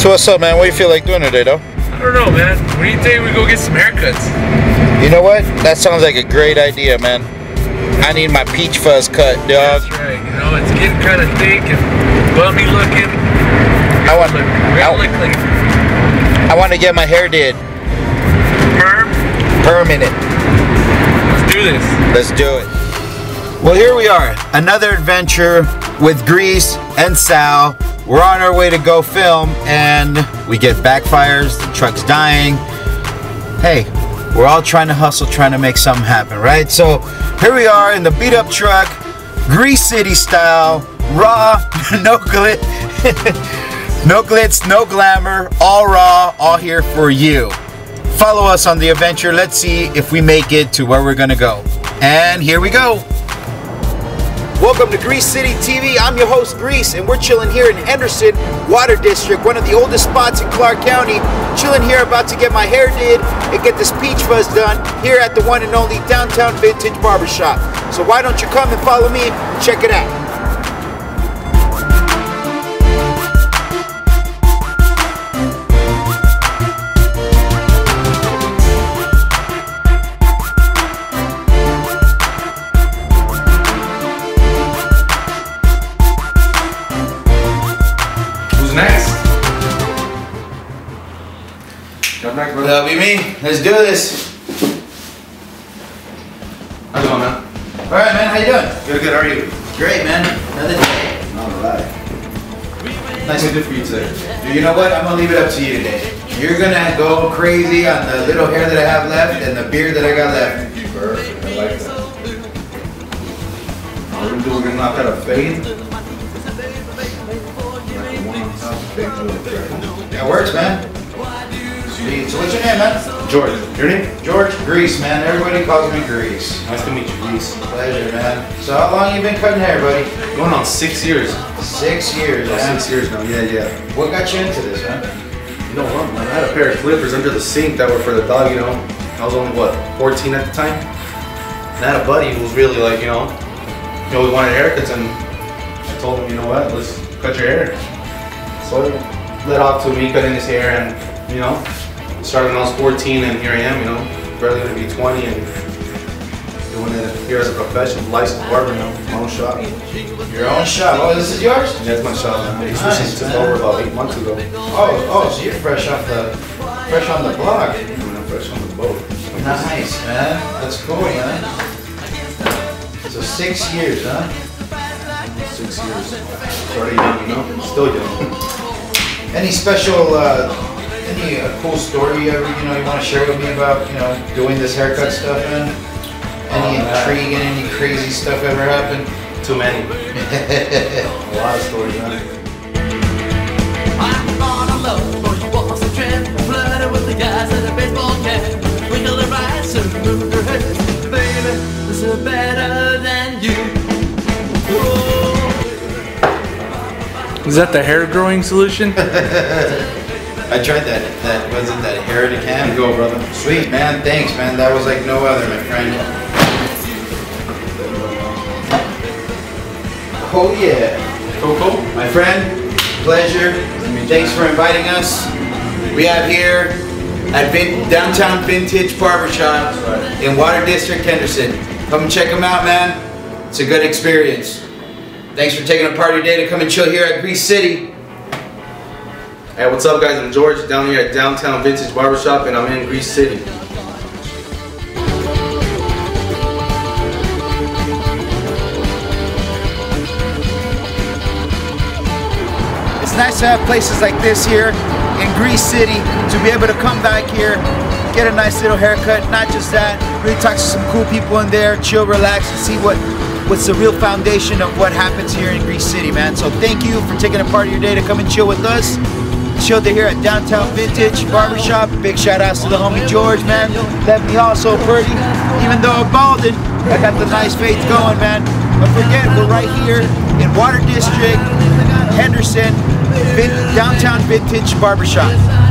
So what's up, man? What do you feel like doing today, though? I don't know, man. What do you think we go get some haircuts? You know what? That sounds like a great idea, man. I need my peach fuzz cut, dog. That's right. You know, it's getting kind of thick and bummy looking. I want to get my hair did. Perm? Perm in it. Let's do this. Let's do it. Well, here we are. Another adventure with Grease and Sal. We're on our way to go film, and we get backfires, the truck's dying. Hey, we're all trying to hustle, trying to make something happen, right? So here we are in the beat up truck, Grease City style, raw, no glit, no glitz, no glamour, all raw, all here for you. Follow us on the adventure. Let's see if we make it to where we're gonna go. And here we go. Welcome to Grease City TV. I'm your host, Grease, and we're chilling here in Henderson Water District, one of the oldest spots in Clark County. Chilling here, about to get my hair did and get this peach fuzz done here at the one and only Downtown Vintage Barbershop. So why don't you come and follow me and check it out. That'll be me. Let's do this. How's it going, man? All right, man. How you doing? Good, good. How are you? Great, man. Another day. All right. Nice and good for you today. Dude, you know what? I'm gonna leave it up to you today. You're gonna go crazy on the little hair that I have left and the beard that I got left. Perfect. I like that. We're gonna knock out a fade. That works, man. So what's your name, man? George. Your name? George Grease, man. Everybody calls me Grease. Nice to meet you, Grease. Pleasure, man. So how long you been cutting hair, buddy? Going on 6 years. 6 years, oh, man? 6 years now, yeah, yeah. What got you into this, man? You know what, man? I had a pair of clippers under the sink that were for the dog, you know. I was only, what, 14 at the time? And I had a buddy who was really like, you know, we wanted haircuts, and I told him, you know what, let's cut your hair. So it led off to me cutting his hair, and, you know, started when I was 14, and here I am, you know, barely gonna be 20, and doing it here as a professional, licensed barber, you know, my own shop. Your own shop? Oh, this is yours? Yeah, it's my shop, man. It's nice, took over about 8 months ago. Oh, so you're fresh on the block. I mean, I'm fresh on the boat. Nice, man. That's cool, man. So 6 years, huh? 6 years. Started young, you know. Still young. Any special? Any cool story you ever, you want to share with me about, doing this haircut stuff, man? Any intrigue and any crazy stuff ever happened? Too many. A lot of stories, man. I'm on a low, for you walk the trend, flooded with the guys at a baseball cap. Wiggle the right, so move your head. Baby, this is better than you. Whoa. Is that the hair growing solution? I tried that. That wasn't that hair to can go, brother. Sweet, man. Thanks, man. That was like no other, my friend. Oh yeah, Coco, my friend. Pleasure. Thanks for inviting us. We have here at Downtown Vintage Barbershop in Water District, Henderson. Come and check them out, man. It's a good experience. Thanks for taking a part of your day to come and chill here at Grease City. Hey, what's up, guys? I'm George, down here at Downtown Vintage Barbershop, and I'm in Grease City. It's nice to have places like this here in Grease City, to be able to come back here, get a nice little haircut. Not just that, really talk to some cool people in there, chill, relax, and see what's the real foundation of what happens here in Grease City, man. So thank you for taking a part of your day to come and chill with us. Chilled here at Downtown Vintage Barbershop. Big shout outs to the homie George, man. Left me all so pretty. Even though I'm balding, I got the nice fade going, man. Don't forget, we're right here in Water District, Henderson, Downtown Vintage Barbershop.